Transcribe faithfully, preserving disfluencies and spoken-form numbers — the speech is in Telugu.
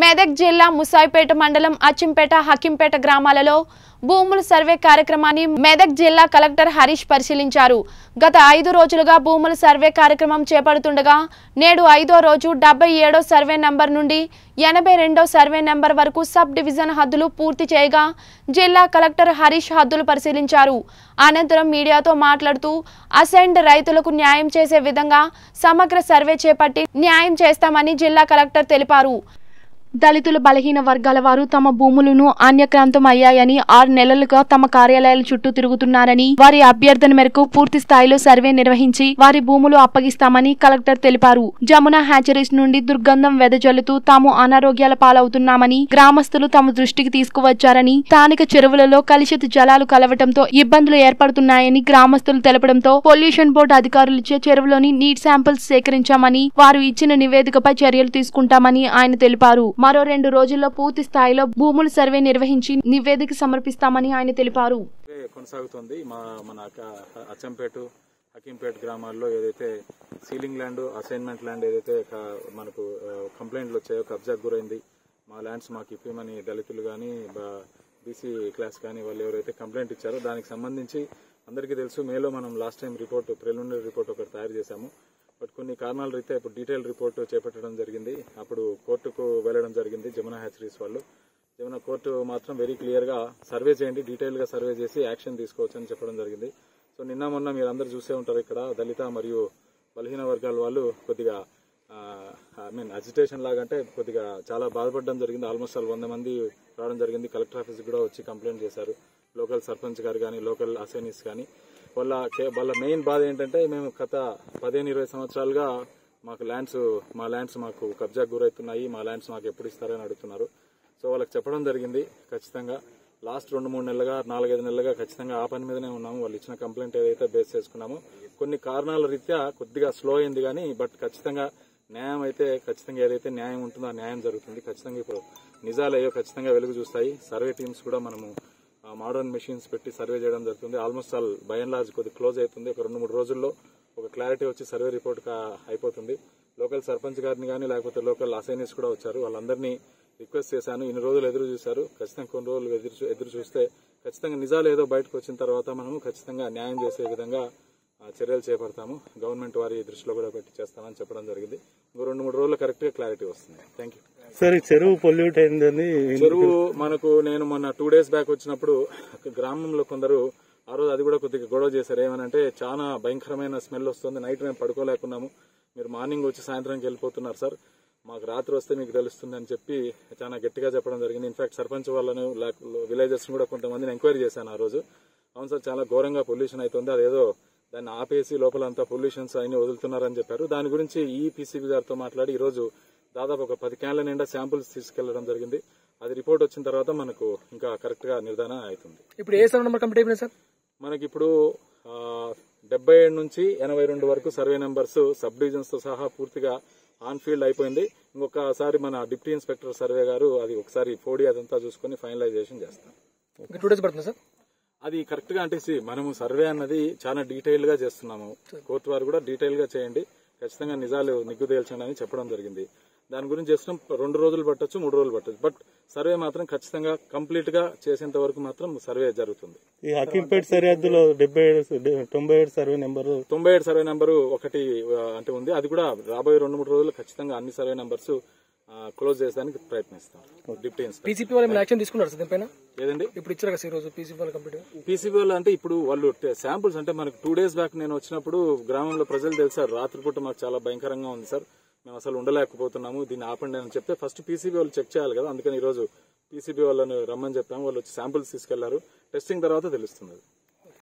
మెదక్ జిల్లా ముసాయపేట మండలం అచ్చంపేట హకింపేట గ్రామాలలో భూముల సర్వే కార్యక్రమాన్ని మెదక్ జిల్లా కలెక్టర్ హరీష్ పరిశీలించారు. గత ఐదు రోజులుగా భూముల సర్వే కార్యక్రమం చేపడుతుండగా నేడు ఐదో రోజు డెబ్బై ఏడవ సర్వే నంబర్ నుండి ఎనభై రెండవ సర్వే నంబర్ వరకు సబ్ డివిజన్ హద్దులు పూర్తి చేయగా జిల్లా కలెక్టర్ హరీష్ హద్దులు పరిశీలించారు. అనంతరం మీడియాతో మాట్లాడుతూ అసైన్డ్ రైతులకు న్యాయం చేసే విధంగా సమగ్ర సర్వే చేపట్టి న్యాయం చేస్తామని జిల్లా కలెక్టర్ తెలిపారు. దళితుల బలహీన వర్గాల వారు తమ భూములను అన్యక్రాంతం అయ్యాయని ఆరు నెలలుగా తమ కార్యాలయాల చుట్టూ తిరుగుతున్నారని వారి అభ్యర్థన మేరకు పూర్తి స్థాయిలో సర్వే నిర్వహించి వారి భూములు అప్పగిస్తామని కలెక్టర్ తెలిపారు. జమునా హ్యాచరీస్ నుండి దుర్గంధం వెదజల్లుతూ తాము అనారోగ్యాల పాలవుతున్నామని గ్రామస్తులు తమ దృష్టికి తీసుకువచ్చారని స్థానిక చెరువులలో కలుషిత జలాలు కలవటంతో ఇబ్బందులు ఏర్పడుతున్నాయని గ్రామస్తులు తెలపడంతో పొల్యూషన్ బోర్డు అధికారులచే చెరువులోని నీటి శాంపిల్స్ సేకరించామని వారు ఇచ్చిన నివేదికపై చర్యలు తీసుకుంటామని ఆయన తెలిపారు. మరో రెండు రోజుల్లో పూర్తి స్థాయిలో భూముల సర్వే నిర్వహించి నివేదిక సమర్పిస్తామని ఆయన తెలిపారు. కొనసాగుతుంది మన అచ్చంపేట హకింపేట గ్రామాల్లో ఏదైతే సీలింగ్ ల్యాండ్ అసైన్మెంట్ ల్యాండ్ ఏదైతే మనకు కంప్లైంట్లు వచ్చాయో కబ్జాకు గురైంది మా ల్యాండ్స్ మాకు ఇప్పమని దళితులు కానీ బీసీ క్లాస్ కానీ వాళ్ళు ఎవరైతే కంప్లైంట్ ఇచ్చారో దానికి సంబంధించి అందరికీ తెలుసు మేలో మనం last time report preliminary report ఒకటి తయారు చేశాము. బట్ కొన్ని కారణాల రీతే ఇప్పుడు డీటెయిల్ రిపోర్టు చేపట్టడం జరిగింది. అప్పుడు కోర్టుకు వెళ్లడం జరిగింది. జమునా హ్యాచరీస్ వాళ్ళు జమునా కోర్టు మాత్రం వెరీ క్లియర్ గా సర్వే చేయండి, డీటెయిల్ గా సర్వే చేసి యాక్షన్ తీసుకోవచ్చు అని చెప్పడం జరిగింది. సో నిన్న మొన్న మీరు అందరు చూసే ఉంటారు ఇక్కడ దళిత మరియు బలహీన వర్గాల వాళ్ళు కొద్దిగా ఐ మీన్ అజిటేషన్ లాగంటే కొద్దిగా చాలా బాధపడడం జరిగింది. ఆల్మోస్ట్ ఆల్ వంద మంది రావడం జరిగింది. కలెక్టర్ ఆఫీస్ కూడా వచ్చి కంప్లైంట్ చేశారు. లోకల్ సర్పంచ్ గారు కానీ లోకల్ అసైనీస్ కానీ వాళ్ళ వాళ్ళ మెయిన్ బాధ ఏంటంటే మేము గత పదిహేను ఇరవై సంవత్సరాలుగా మాకు ల్యాండ్స్ మా ల్యాండ్స్ మాకు కబ్జాకు గురవుతున్నాయి, మా ల్యాండ్స్ మాకు ఎప్పుడు ఇస్తారని అడుగుతున్నారు. సో వాళ్ళకి చెప్పడం జరిగింది. ఖచ్చితంగా లాస్ట్ రెండు మూడు నెలలుగా నాలుగైదు నెలలుగా ఖచ్చితంగా ఆ పని మీదనే ఉన్నాము. వాళ్ళు ఇచ్చిన కంప్లైంట్ ఏదైతే బేస్ చేసుకున్నామో కొన్ని కారణాల రీత్యా కొద్దిగా స్లో అయింది కానీ బట్ ఖచ్చితంగా న్యాయం అయితే ఖచ్చితంగా ఏదైతే న్యాయం ఉంటుందో ఆ న్యాయం జరుగుతుంది. ఖచ్చితంగా ఇప్పుడు నిజాలు అయ్యో ఖచ్చితంగా వెలుగు చూస్తాయి. సర్వే టీమ్స్ కూడా మనము మోడర్న్ మెషిన్స్ పెట్టి సర్వే చేయడం జరుగుతుంది. Almost all by and large కొద్ది క్లోజ్ అవుతుంది. ఒక రెండు మూడు రోజుల్లో ఒక క్లారిటీ వచ్చి సర్వే రిపోర్ట్ అయిపోతుంది. లోకల్ సర్పంచ్ గారిని కానీ లేకపోతే లోకల్ అసైనీస్ కూడా వచ్చారు. వాళ్ళందరినీ రిక్వెస్ట్ చేశాను. ఇన్ని రోజులు ఎదురు చూశారు. ఖచ్చితంగా కొన్ని రోజులు ఎదురు ఎదురు చూస్తే ఖచ్చితంగా నిజాలు ఏదో బయటకు వచ్చిన తర్వాత మనము ఖచ్చితంగా న్యాయం చేసే విధంగా చర్యలు చేపడతాము. గవర్నమెంట్ వారి దృష్టిలో కూడా పెట్టి చేస్తామని చెప్పడం జరిగింది. ఇంకో రెండు మూడు రోజుల్లో కరెక్ట్ గా క్లారిటీ వస్తుంది. Thank you sir. చెరువు పొల్యూట్ అయిందని చెరువు మనకు నేను మొన్న టూ డేస్ బ్యాక్ వచ్చినప్పుడు గ్రామంలో కొందరు ఆ రోజు అది కూడా కొద్దిగా గొడవ చేశారు. ఏమనంటే చాలా భయంకరమైన స్మెల్ వస్తుంది. నైట్ మేము పడుకోలేకున్నాము. మీరు మార్నింగ్ వచ్చి సాయంత్రానికి వెళ్ళిపోతున్నారు సార్, మాకు రాత్రి వస్తే మీకు తెలుస్తుంది అని చెప్పి చాలా గట్టిగా చెప్పడం జరిగింది. ఇన్ఫాక్ట్ సర్పంచ్ వాళ్ళను విలేజర్స్ కూడా కొంతమందిని ఎంక్వైరీ చేశాను ఆ రోజు. అవును సార్, చాలా ఘోరంగా పొల్యూషన్ అవుతుంది, అదేదో దాన్ని ఆపేసి లోపలంతా పొల్యూషన్స్ అన్ని వదులుతున్నారని చెప్పారు. దాని గురించి ఈ పీసీబీ గారితో మాట్లాడి ఈరోజు దాదాపు ఒక పది క్యాన్ల నిండా శాంపుల్స్ తీసుకెళ్లడం జరిగింది. అది రిపోర్ట్ వచ్చిన తర్వాత మనకు ఇంకా కరెక్ట్ గా నిర్ధారణ అవుతుంది. ఇప్పుడు ఏ సర్వే నెంబర్ కంప్లీట్ అయిపోయింది సార్? మనకి ఇప్పుడు డెబ్బై ఏడు నుంచి ఎనభై రెండు వరకు సర్వే నెంబర్స్ సబ్ డివిజన్స్ తో సహా పూర్తిగా ఆన్ ఫీల్డ్ అయిపోయింది. ఇంకొకసారి మన డిప్యూటీ ఇన్స్పెక్టర్ సర్వే గారు అది ఒకసారి ఫోడి అదంతా చూసుకుని ఫైనలైజేషన్ చేస్తాం. టూ డేస్ పడుతుంది సార్ అది కరెక్ట్ గా. అంటే మనము సర్వే అన్నది చాలా డీటెయిల్ గా చేస్తున్నాము. కోర్టు వారు కూడా డీటెయిల్ గా చేయండి, ఖచ్చితంగా నిజాలు నిగ్గు తేల్చండి అని చెప్పడం జరిగింది. దాని గురించి చేస్తున్నాం. రెండు రోజులు పట్టొచ్చు, మూడు రోజులు పట్టొచ్చు, బట్ సర్వే మాత్రం ఖచ్చితంగా కంప్లీట్ గా చేసేంత వరకు మాత్రం సర్వే జరుగుతుంది. ఈ హకింపేట సరిహద్దులో డెబ్బై ఏడు తొంభై ఏడు సర్వే నెంబరు తొంభై ఏడు సర్వే నెంబరు ఒకటి అంటే ఉంది. అది కూడా రాబోయే రెండు మూడు రోజులు ఖచ్చితంగా అన్ని సర్వే నెంబర్స్ క్లోజ్ చేసడానికి ప్రయత్నిస్తాం. డిప్యూటీ పీసీపీ వాళ్ళు అంటే ఇప్పుడు వాళ్ళు శాంపుల్స్ అంటే మనకు టూ డేస్ బ్యాక్ నేను వచ్చినప్పుడు గ్రామంలో ప్రజలు తెలిసారు రాత్రిపూట మాకు చాలా భయంకరంగా ఉంది సార్, మేము అసలు ఉండలేకపోతున్నాము, దీన్ని ఆపండి అని చెప్తే ఫస్ట్ పీసీబీ వాళ్ళు చెక్ చేయాలి కదా, అందుకని ఈరోజు పీసీబీ వాళ్ళని రమ్మని చెప్పాము. వాళ్ళు వచ్చి శాంపుల్స్ తీసుకెళ్లారు. టెస్టింగ్ తర్వాత తెలుస్తుంది.